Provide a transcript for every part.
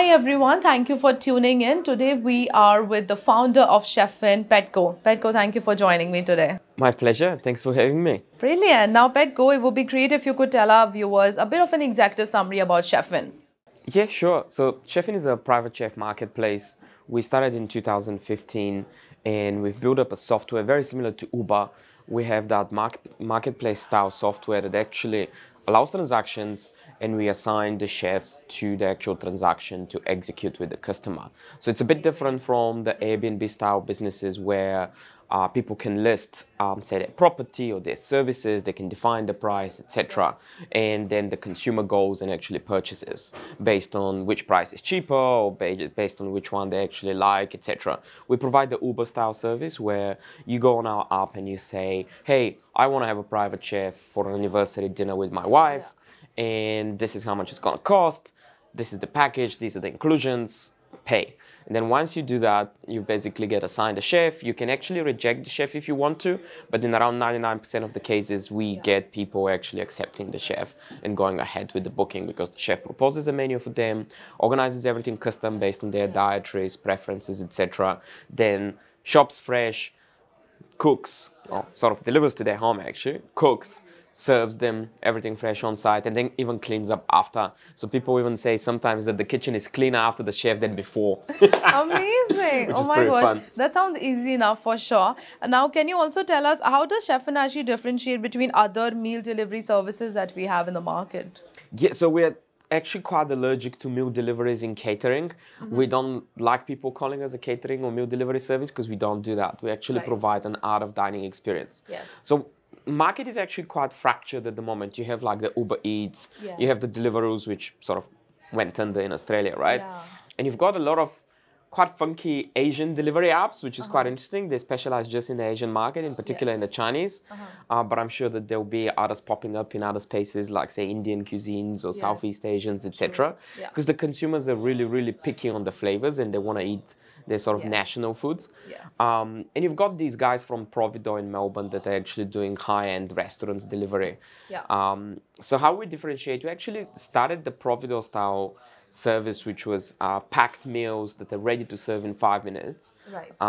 Hi everyone, thank you for tuning in. Today we are with the founder of Chefin, Petko. Petko, thank you for joining me today. My pleasure. Thanks for having me. Brilliant. Now Petko, it would be great if you could tell our viewers a bit of an executive summary about Chefin. Yeah, sure. So Chefin is a private chef marketplace. We started in 2015 and we've built up a software very similar to Uber. We have that marketplace style software that actually allows transactions, and we assign the chefs to the actual transaction to execute with the customer. So it's a bit different from the Airbnb style businesses where people can list, say, their property or their services, they can define the price, etc. And then the consumer goes and actually purchases based on which price is cheaper or based on which one they actually like, etc. We provide the Uber style service where you go on our app and you say, hey, I want to have a private chef for an anniversary dinner with my wife, and this is how much it's going to cost, this is the package, these are the inclusions, pay. And then once you do that, you basically get assigned a chef. You can actually reject the chef if you want to, but in around 99% of the cases, we get people actually accepting the chef and going ahead with the booking because the chef proposes a menu for them, organizes everything custom based on their dietaries, preferences, etc. Then shops fresh, cooks, or sort of delivers to their home actually, cooks, serves them everything fresh on site, and then even cleans up after. So people even say sometimes that the kitchen is cleaner after the chef than before. Amazing. Oh my gosh. Fun. That sounds easy enough for sure. Now, can you also tell us how does Chefin actually differentiate between other meal delivery services that we have in the market? Yeah, so we're actually quite allergic to meal deliveries in catering. We don't like people calling us a catering or meal delivery service because we don't do that. We actually provide an out of dining experience. Yes. So market is actually quite fractured at the moment. You have like the Uber Eats, you have the Deliveroos, which sort of went under in Australia, right? And you've got a lot of quite funky Asian delivery apps, which is quite interesting. They specialize just in the Asian market, in particular in the Chinese. But I'm sure that there'll be others popping up in other spaces like, say, Indian cuisines or Southeast Asians, etc. Because the consumers are really, really picky on the flavors and they want to eat their sort of national foods. And you've got these guys from Provido in Melbourne that are actually doing high-end restaurants delivery. So how we differentiate, we actually started the Provido style service, which was packed meals that are ready to serve in 5 minutes.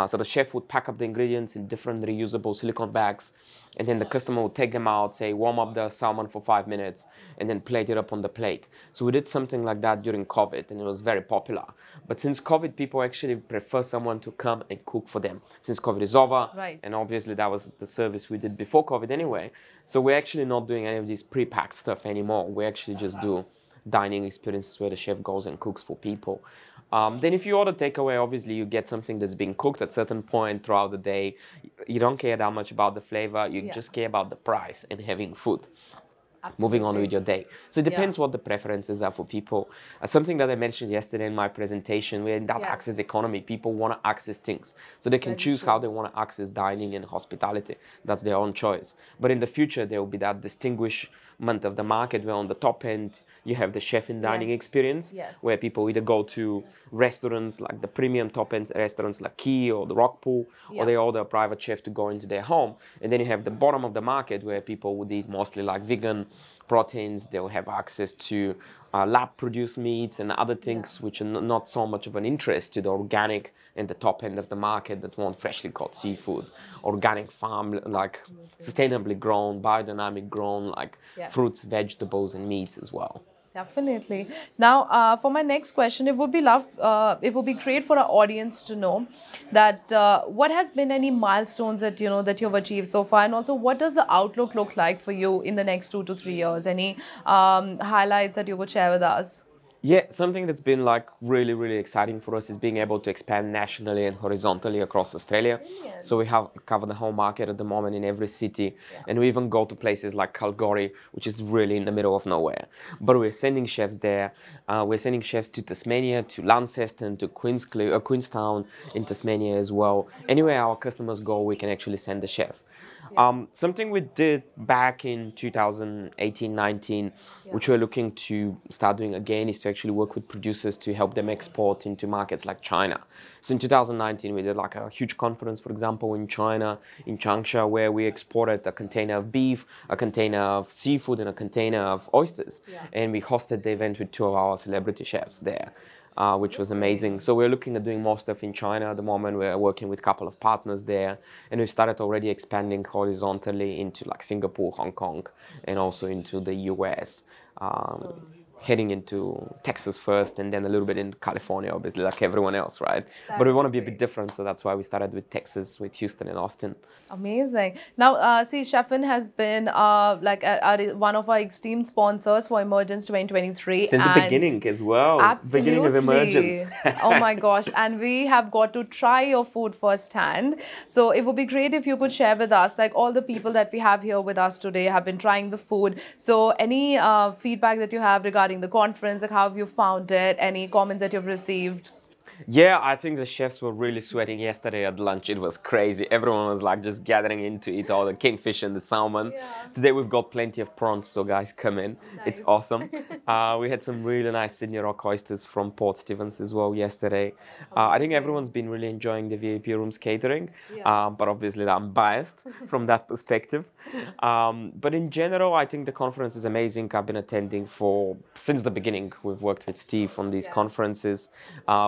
So the chef would pack up the ingredients in different reusable silicone bags, and then the customer would take them out, say, warm up the salmon for 5 minutes, and then plate it up on the plate. So we did something like that during COVID, and it was very popular. But since COVID, people actually prefer someone to come and cook for them, since COVID is over. And obviously that was the service we did before COVID anyway. So we're actually not doing any of this pre-packed stuff anymore. We actually just do dining experiences where the chef goes and cooks for people. Then if you order takeaway, obviously you get something that's being cooked at a certain point throughout the day. You don't care that much about the flavor, you just care about the price and having food. Moving on with your day. So it depends what the preferences are for people. Something that I mentioned yesterday in my presentation, we're in that access economy. People want to access things. So they can choose how they want to access dining and hospitality. That's their own choice. But in the future, there will be that distinguishment of the market where on the top end, you have the chef in dining experience, where people either go to restaurants like the premium top end restaurants like Key or the Rockpool, or they order a private chef to go into their home. And then you have the bottom of the market where people would eat mostly like vegan proteins. They'll have access to lab-produced meats and other things which are not so much of an interest to the organic and the top end of the market that want freshly caught seafood, organic farm, like sustainably grown, biodynamic grown, like fruits, vegetables and meats as well. Definitely. Now, for my next question, it would be great for our audience to know that what has been any milestones that that you've achieved so far, and also what does the outlook look like for you in the next 2 to 3 years? Any highlights that you would share with us? Yeah, something that's been like really, really exciting for us is being able to expand nationally and horizontally across Australia. Brilliant. So we have covered the whole market at the moment in every city. And we even go to places like Kalgoorlie, which is really in the middle of nowhere. But we're sending chefs there. We're sending chefs to Tasmania, to Launceston, to Queenstown in Tasmania as well. Anywhere our customers go, we can actually send the chef. Something we did back in 2018-19, which we're looking to start doing again, is to actually work with producers to help them export into markets like China. So in 2019, we did like a huge conference, for example, in China, in Changsha, where we exported a container of beef, a container of seafood, and a container of oysters. And we hosted the event with two of our celebrity chefs there. which was amazing. So we're looking at doing more stuff in China at the moment. We're working with a couple of partners there, and we started already expanding horizontally into like Singapore, Hong Kong, and also into the US. Heading into Texas first, and then a little bit in California, obviously, like everyone else, right? But we want to be a bit different, so that's why we started with Texas, with Houston and Austin. Amazing. Now, see, Chefin has been like one of our esteemed sponsors for Emergence 2023. Since the beginning as well. Absolutely. Beginning of Emergence. Oh my gosh. And we have got to try your food firsthand. So it would be great if you could share with us, like all the people that we have here with us today have been trying the food. So any feedback that you have regarding the conference, like how have you found it? Any comments that you've received? Yeah, I think the chefs were really sweating yesterday at lunch. It was crazy. Everyone was like just gathering in to eat all the kingfish and the salmon. Yeah. Today we've got plenty of prawns, so guys, come in. Nice. It's awesome. We had some really nice Sydney rock oysters from Port Stephens as well yesterday. I think everyone's been really enjoying the VIP rooms catering, but obviously I'm biased from that perspective. But in general, I think the conference is amazing. I've been attending since the beginning. We've worked with Steve on these conferences.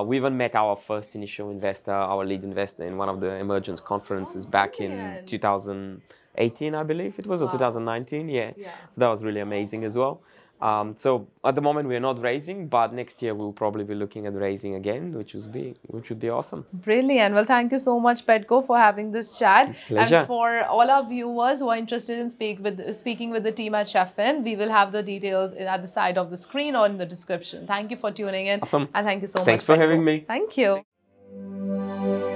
We even met our first initial investor, our lead investor, in one of the Emergence conferences back in 2018, I believe it was, or 2019, yeah. So that was really amazing as well. So at the moment we're not raising, but next year we'll probably be looking at raising again, which would be awesome. Brilliant. Well, thank you so much, Petko, for having this chat. Pleasure. And for all our viewers who are interested in speaking with the team at Chefin, we will have the details at the side of the screen or in the description. Thank you for tuning in. Awesome. And thank you so much. Thanks for having me. Thank you.